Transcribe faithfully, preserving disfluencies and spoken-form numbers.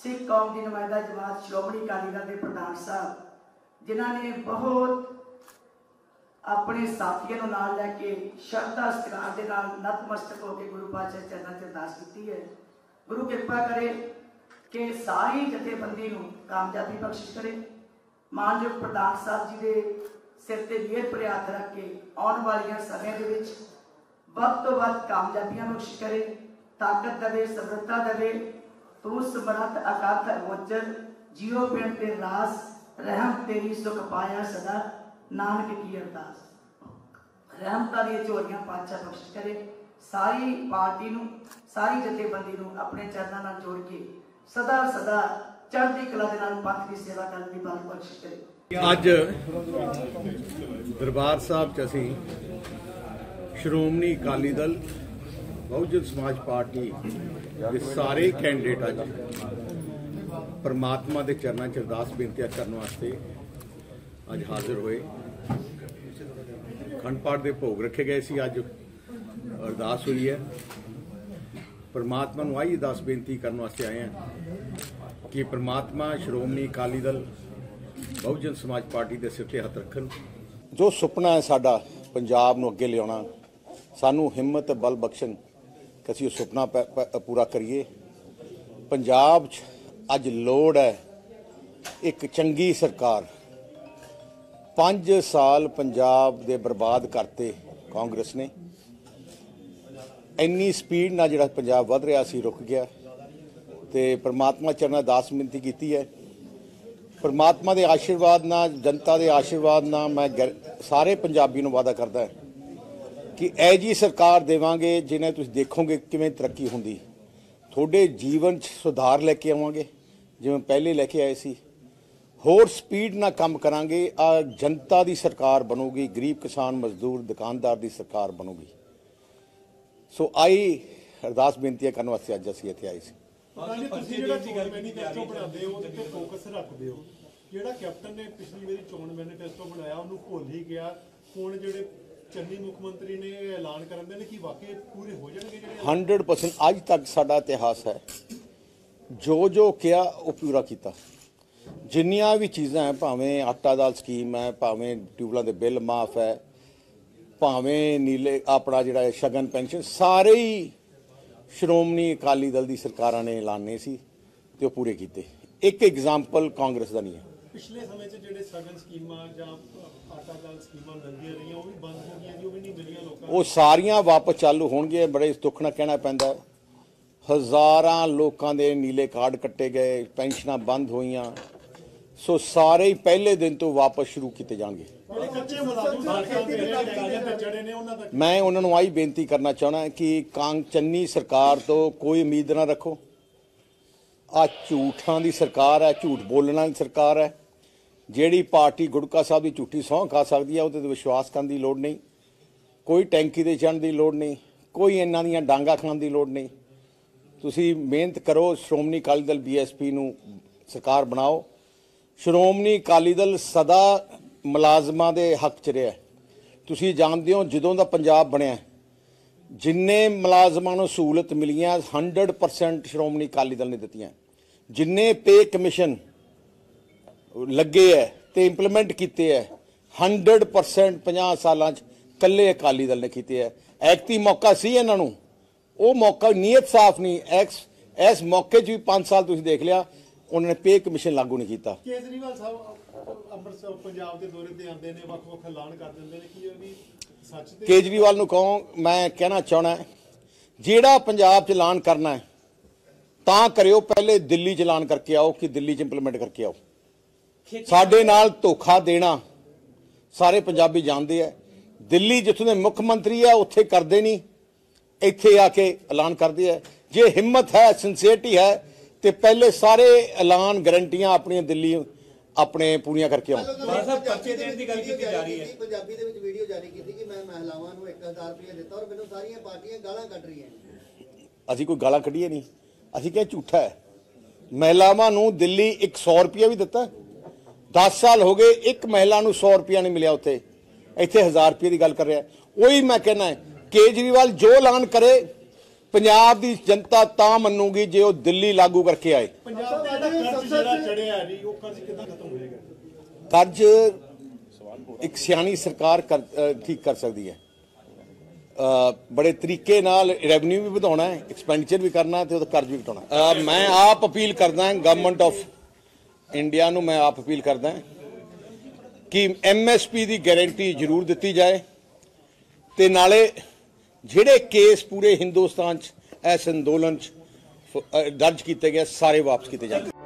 सिख कौम की नुमाइंदा जमात श्रोमणी अकाली दल के प्रधान साहब जिन्होंने बहुत अपने साथियों को नाल लैके श्रद्धा सत्कार के नाल नतमस्तक होकर गुरु पातशाह चरणों में अरदास की है। गुरु कृपा करे कि सारी जथेबंदी को कामयाबी बख्शिश करे। मानयोग प्रधान साहब जी के सिर पर मेहर भरे हाथ रख के आने वाले समय के वक्त तो वक्त कामयाबियां बख्शिश करे, ताकत दे, समर्था दे। तू समरथ अकाथ गोचर जियो पेड़ ते रास, रहम तेरी सुख पाया सदा नानक की अरदास। रहमता दी झोलियां पातशाह बख्श करे। सारी पार्टी नू सारी जथेबंदी नू अपने चरणां नाल जोड़ के सदा सदा चढ़दी कला दे नाल पंथ दी सेवा करन दी बल बख्श करे। अज दरबार साहब च असीं श्रोमणी अकाली दल बहुजन समाज पार्टी के सारे कैंडिडेट अज परमात्मा के चरणों में अरदास बेनतियां करने वास्ते अज हाजिर हुए। अखंड पाठ के भोग रखे गए सी, अज अरदास हुई है। परमात्मा नूं आई अरदास बेनती करने वास्ते आए हैं कि परमात्मा श्रोमणी अकाली दल बहुजन समाज पार्टी के सिर ते हथ रखन। जो सुपना है साडा पंजाब नूं अगे लिआउणा, सानूं हिम्मत बल बख्शन कि असीं सुपना प, प, पूरा करिए। पंजाब अज लोड़ है एक चंगी सरकार। पाँच साल पंजाब दे बर्बाद करते कांग्रेस ने। इन्नी स्पीड नाल जिहड़ा पंजाब वध रहा सी रुक गया। तो परमात्मा चरणा दास मिनती कीती है। परमात्मा दे आशीर्वाद नाल, जनता दे आशीर्वाद नाल मैं गर, सारे पंजाबी नूं वादा करदा है कि ऐ जी सरकार देवांगे जिन्हें तुसीं देखोगे किवें तरक्की हुंदी। थोड़े जीवन सुधार लैके आवांगे जिवें पहले लैके आए सी। होर स्पीड नाल काम करांगे। आ जनता दी सरकार बनूगी, गरीब किसान मजदूर दुकानदार दी सरकार बनूगी। सो आई अरदास बेनती करन वास्ते अज असीं इत्थे आए सी। ਜਿਹੜਾ ਕੈਪਟਨ ਨੇ ਪਿਛਲੀ ਵਾਰੀ ਚੋਣ ਮੈਨੀਫੈਸਟੋ ਬਣਾਇਆ ਉਹਨੂੰ ਭੁੱਲ ਹੀ ਗਿਆ। ਹੁਣ ਜਿਹੜੇ हंड्रेड परसेंट अज तक साडा इतिहास है, जो जो किया वो पूरा किया। जिन्नियां भी चीज़ां हैं, भावें आटा दाल स्कीम है, भावें ट्यूबलां दे बिल माफ है, भावें नीले अपना जिहड़ा शगन पेंशन, सारे ही श्रोमणी अकाली दल दी सरकारां ने ऐलाने सी ते वो पूरे कीते। एक एग्जाम्पल कांग्रेस दा नहीं है। पिछले समय जिहड़े सगन स्कीमां जां आटा दाल स्कीमां लंघियां रहियां वो भी बंद हो गईयां जी, वो भी नहीं मिलियां लोकां नूं। सारियां वापस चालू होणगीयां। बड़े दुख नाल कहना पैंदा हज़ारां लोकां दे नीले कार्ड कट्टे गए, पेंशनां बंद होईयां। सो सारे ही पहले दिन तो वापस शुरू कीते जाणगे। मैं उन्हां नूं आई बेनती करना चाहना कि कांग चन्नी सरकार तो कोई उम्मीद ना रखो। आ झूठां दी सरकार है, झूठ बोलण वाली सरकार है। ਜਿਹੜੀ ਪਾਰਟੀ ਗੁਰਕਾ ਸਾਹਿਬ ਦੀ ਝੂਠੀ ਸੌਂ ਖਾ ਸਕਦੀ ਹੈ ਉਹਦੇ ਤੇ ਵਿਸ਼ਵਾਸ ਕਰਨ ਦੀ ਲੋੜ ਨਹੀਂ। ਕੋਈ ਟੈਂਕੀ ਦੇ ਚੜਨ ਦੀ ਲੋੜ ਨਹੀਂ, ਕੋਈ ਇਹਨਾਂ ਦੀਆਂ ਡਾਂਗਾ ਖਾਣ ਦੀ ਲੋੜ ਨਹੀਂ। ਤੁਸੀਂ ਮਿਹਨਤ ਕਰੋ, ਸ਼੍ਰੋਮਣੀ ਅਕਾਲੀ ਦਲ ਬੀਐਸਪੀ ਨੂੰ ਸਰਕਾਰ ਬਣਾਓ। ਸ਼੍ਰੋਮਣੀ ਅਕਾਲੀ ਦਲ ਸਦਾ ਮੁਲਾਜ਼ਮਾਂ ਦੇ ਹੱਕ 'ਚ ਰਿਹਾ। ਤੁਸੀਂ ਜਾਣਦੇ ਹੋ ਜਦੋਂ ਦਾ ਪੰਜਾਬ ਬਣਿਆ ਜਿੰਨੇ ਮੁਲਾਜ਼ਮਾਂ ਨੂੰ ਸਹੂਲਤ ਮਿਲੀਆਂ ਹੰਡਰਡ ਪਰਸੈਂਟ ਸ਼੍ਰੋਮਣੀ ਅਕਾਲੀ ਦਲ ਨੇ ਦਿੱਤੀਆਂ। ਜਿੰਨੇ ਪੇ ਕਮਿਸ਼ਨ लगे है तो इंपलीमेंट किए है हंड्रड परसेंट पाँ साल कले अकाली दल ने किए है। ऐकती मौका सी इन्हों वो मौका नीयत साफ नहीं। एक्स इस मौके भी पाँच साल तुम देख लिया उन्होंने पे कमीशन लागू नहीं किया। केजरीवाल साहब अमृतसर पंजाब के दौरे ते आंदे ने, वख-वख ऐलान कर दिंदे ने कि ओह वी सच ते। केजरीवाल नूं कहो मैं कहना चाहना जिहड़ा पंजाब च ऐलान करना है तां करिओ, पहले दिल्ली च ऐलान करके आओ कि दिल्ली च इंपलीमेंट करके आओ। साडे नाल धोखा देना सारे पंजाबी जानते हैं। दिल्ली जिथों के मुख्य मंत्री है उत्थे करते नहीं, इत्थे आके ऐलान करते हैं। जे हिम्मत है, सिंसियरिटी है तो पहले सारे ऐलान गारंटियां अपनी दिल्ली अपने पूरियां करके आओ। असीं कोई गालां कढीए नहीं, असीं कहिआ झूठा है। महिलावां नूं दिल्ली एक सौ रुपया भी दिता। दस साल हो गए एक महिला नूं सौ रुपया नहीं मिलिया। उत्थे इत्थे हज़ार रुपये की गल कर रहा है। वही मैं कहना है केजरीवाल जो ऐलान करे पंजाब की जनता तां मन्नूगी जे वो दिल्ली लागू करके आए। कर्ज एक सियानी सरकार कर ठीक कर सकती है, आ, बड़े तरीके नाल रेवन्यू भी बढ़ाना है, एक्सपेंडिचर भी करना है तो कर्ज भी घटाना। मैं आप अपील करदा गवर्नमेंट ऑफ इंडिया नूं, मैं आप अपील करदा कि एम एस पी की गारंटी जरूर दी जाए तो नाले जिहड़े केस पूरे हिंदुस्तान इस अंदोलन दर्ज किए गए सारे वापस किए जाए।